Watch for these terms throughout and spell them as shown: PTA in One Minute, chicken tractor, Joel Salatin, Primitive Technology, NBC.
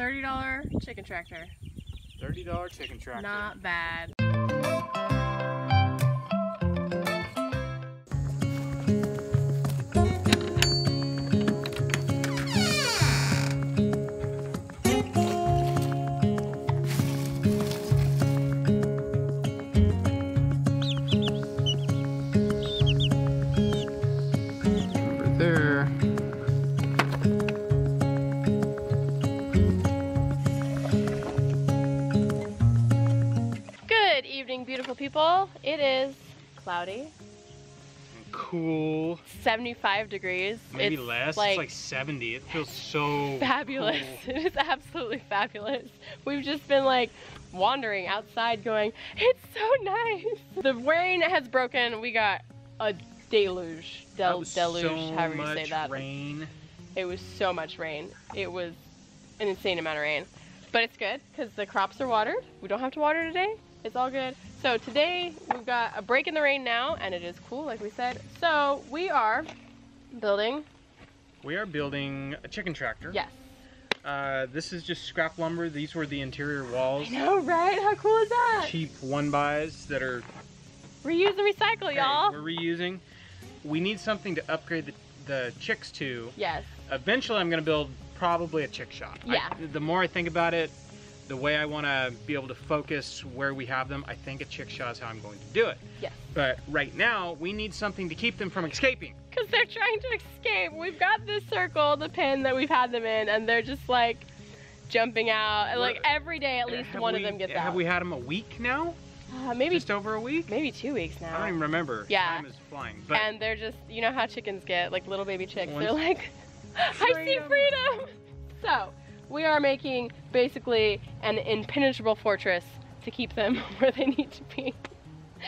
$30 chicken tractor. $30 chicken tractor. Not bad. People, it is cloudy and cool. 75 degrees, maybe it's less. It's like 70. It feels so fabulous. Cool. It is absolutely fabulous. We've just been like wandering outside, going, it's so nice. The rain has broken. We got a deluge, deluge. So however you say that. Rain. It was so much rain. It was an insane amount of rain, but it's good because the crops are watered. We don't have to water today. It's all good. So today we've got a break in the rain now, and it is cool, like we said. So we are building. We are building a chicken tractor. Yes. This is just scrap lumber. These were the interior walls. I know, right? How cool is that? Cheap one-buys that are. Reuse and recycle, y'all. We're reusing. We need something to upgrade the chicks to. Yes. Eventually, I'm going to build probably a chick shop. Yeah. The more I think about it, the way I want to be able to focus where we have them, I think a chick shop is how I'm going to do it. Yes. But right now, we need something to keep them from escaping. Because they're trying to escape. We've got this circle, the pen that we've had them in, and they're just like jumping out. And like every day, at least one of them gets out. Have we had them a week now? Maybe just over a week? Maybe 2 weeks now. I don't even remember. Yeah. Time is flying. But and they're just, you know how chickens get, like little baby chicks. They're like, I see freedom. So. We are making basically an impenetrable fortress to keep them where they need to be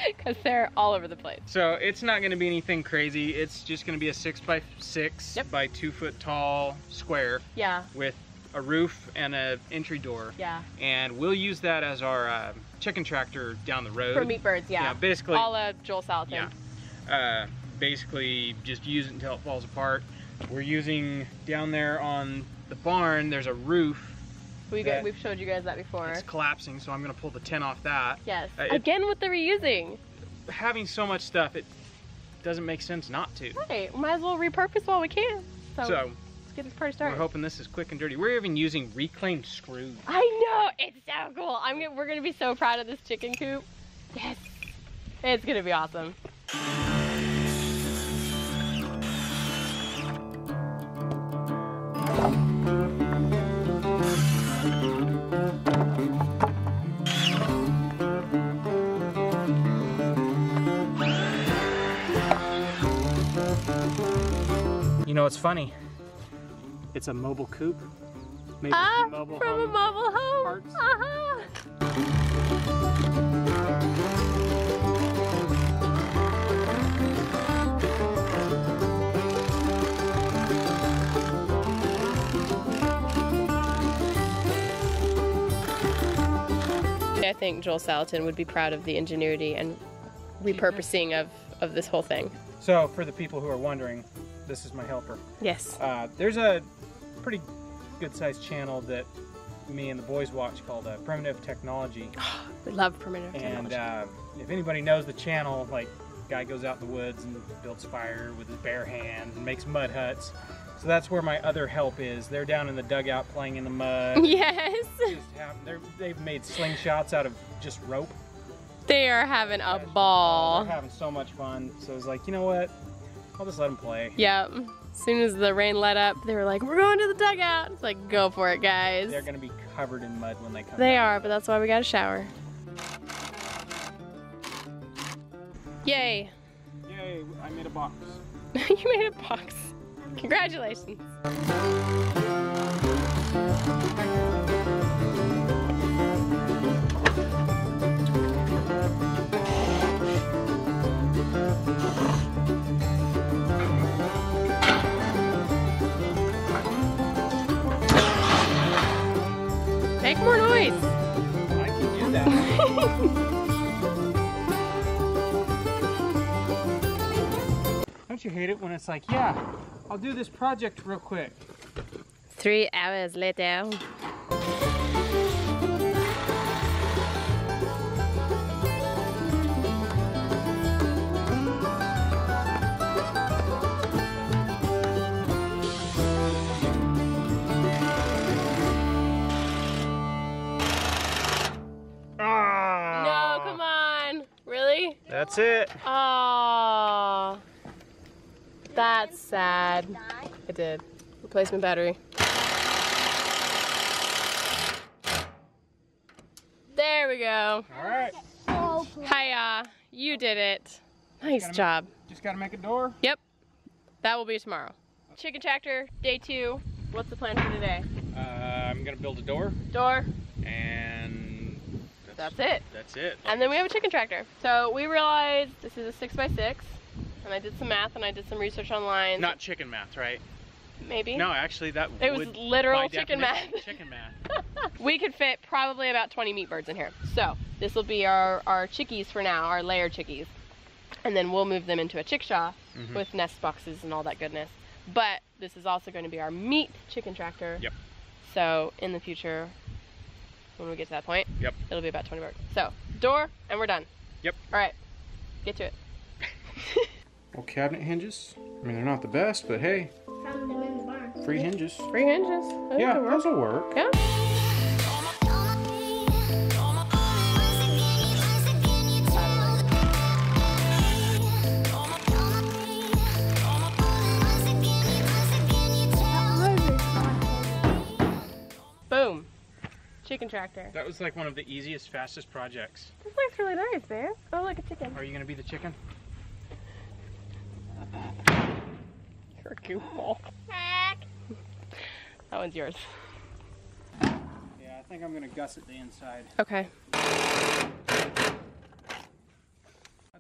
because they're all over the place. So it's not going to be anything crazy. It's just going to be a 6 by 6 by 2 foot tall square. Yeah. With a roof and an entry door. Yeah. And we'll use that as our chicken tractor down the road. For meat birds, yeah. Yeah, basically. All Joel Salatin. Yeah. Basically just use it until it falls apart. We're using down there on the barn, there's a roof. We've showed you guys that before. It's collapsing, so I'm gonna pull the tin off that. Yes. Again with the reusing. Having so much stuff, it doesn't make sense not to. Right. We might as well repurpose while we can. So let's get this party started. We're hoping this is quick and dirty. We're even using reclaimed screws. I know, it's so cool. We're gonna be so proud of this chicken coop. Yes. It's gonna be awesome. You know, it's funny. It's a mobile coop. Maybe from a mobile home. Parts. I think Joel Salatin would be proud of the ingenuity and repurposing of this whole thing. So, for the people who are wondering, this is my helper. Yes. There's a pretty good-sized channel that me and the boys watch called Primitive Technology. Oh, we love Primitive Technology. And if anybody knows the channel, like, guy goes out in the woods and builds fire with his bare hands and makes mud huts. So that's where my other help is. They're down in the dugout playing in the mud. Yes. They've made slingshots out of just rope. They are having a ball. They're having so much fun. So I was like, you know what? I'll just let them play. Yep. As soon as the rain let up, they were like, we're going to the dugout. It's like, go for it, guys. They're going to be covered in mud when they come out. They are, but that's why we got a shower. Yay. Yay, I made a box. You made a box. Congratulations. Make more noise. I can do that. Don't you hate it when it's like, yeah, I'll do this project real quick. 3 hours later. That's it. Aww. That's sad. It did. Replacement battery. There we go. All right. Hiya. You did it. Nice job. Just gotta make a door? Yep. That will be tomorrow. Chicken Tractor, day 2. What's the plan for today? I'm gonna build a door. And that's it. That's it. And then we have a chicken tractor. So we realized this is a 6x6, and I did some math and I did some research online. Not chicken math, right? Maybe. No, actually that it would was literal chicken math. Chicken math. We could fit probably about 20 meat birds in here. So this will be our chickies for now, our layer chickies. And then we'll move them into a chickshaw with nest boxes and all that goodness. But this is also going to be our meat chicken tractor. Yep. So in the future, when we get to that point, it'll be about 20 birds. So door and we're done. Yep. All right, get to it. Well, cabinet hinges. I mean, they're not the best, but hey. Found them in the barn. Free hinges. Free hinges. Yeah, those will work. Yeah. Boom. Chicken tractor. That was like one of the easiest, fastest projects. This looks really nice, babe. Oh, like a chicken. Are you gonna be the chicken? You're a goofball. That one's yours. Yeah, I think I'm gonna gusset the inside. Okay. That's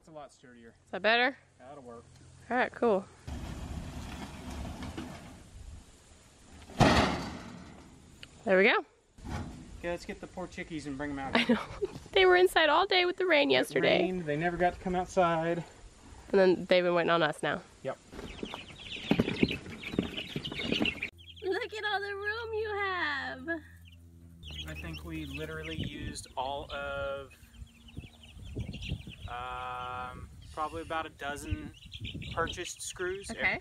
a lot sturdier. Is that better? That'll work. All right, cool. There we go. Okay, let's get the poor chickies and bring them out. I know. They were inside all day with the rain yesterday. It rained. They never got to come outside. And then they've been waiting on us now. Yep. Look at all the room you have. I think we literally used all of probably about a dozen purchased screws. Okay.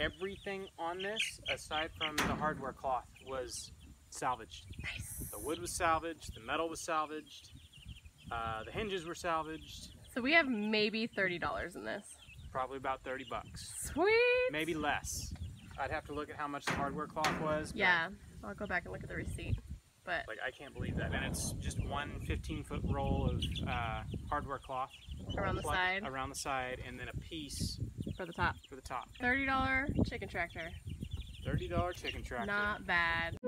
Everything on this, aside from the hardware cloth, was salvaged. Nice. The wood was salvaged, the metal was salvaged, the hinges were salvaged. So we have maybe $30 in this. Probably about 30 bucks. Sweet. Maybe less. I'd have to look at how much the hardware cloth was. Yeah, I'll go back and look at the receipt. But like, I can't believe that. And it's just one 15-foot roll of hardware cloth. Around the side. Around the side, and then a piece. For the top. For the top. $30 chicken tractor. $30 chicken tractor. Not bad.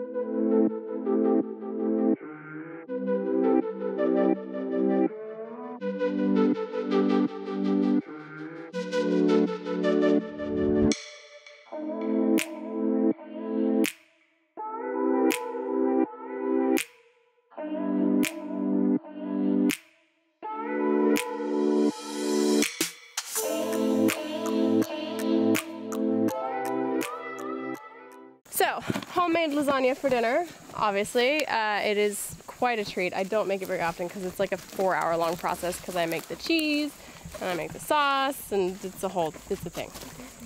Homemade lasagna for dinner, obviously. It is quite a treat. I don't make it very often because it's like a 4-hour long process because I make the cheese and I make the sauce and it's a thing.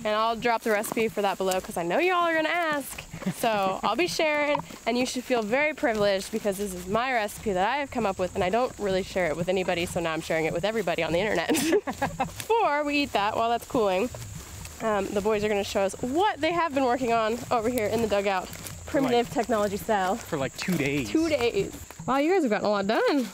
And I'll drop the recipe for that below because I know y'all are gonna ask. So I'll be sharing, and you should feel very privileged because this is my recipe that I have come up with, and I don't really share it with anybody, so now I'm sharing it with everybody on the internet. Before we eat that while that's cooling, the boys are gonna show us what they have been working on over here in the dugout. Primitive technology style. For like 2 days. 2 days. Wow, you guys have gotten a lot done. All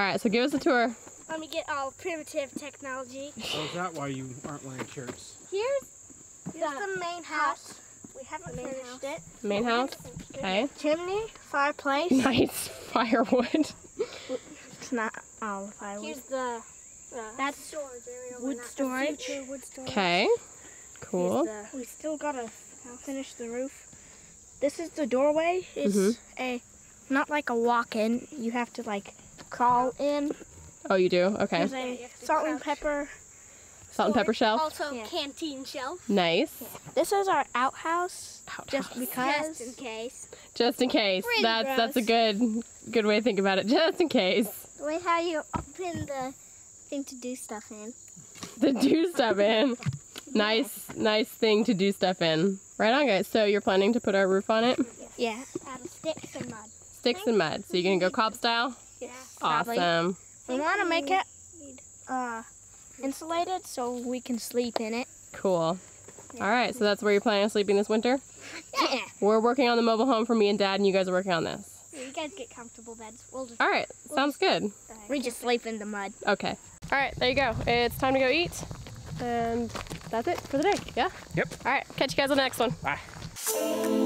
right, so give us a tour. Let me get all primitive technology. Oh, is that why you aren't wearing shirts? Here's the main house. We haven't finished it. Main house? Okay. Chimney, fireplace. Nice firewood. It's not all firewood. Here's the that's storage area. Wood storage. Okay. Cool. We still gotta finish the roof. This is the doorway. It's not like a walk-in. You have to like call in. Oh, you do? Okay. There's a salt and pepper. Salt and pepper shelf. Also canteen shelf. Nice. Yeah. This is our outhouse. Just because. Just in case. Just in case. Pretty that's a good way to think about it. Just in case. Wait, how you open the thing to do stuff in? To do stuff in. Nice thing to do stuff in. Right on, guys. So you're planning to put our roof on it? Yeah. Out of sticks and mud. Sticks and mud. So you're gonna go cob style? Yeah. Awesome. We want to make it insulated so we can sleep in it. Cool. Yeah. All right, so that's where you're planning on sleeping this winter? Yeah. We're working on the mobile home for me and Dad, and you guys are working on this. Yeah, you guys get comfortable beds. We'll just, all right, sounds good. We just sleep in the mud. Okay. All right, there you go. It's time to go eat, and that's it for the day, yeah? Yep. All right, catch you guys on the next one. Bye.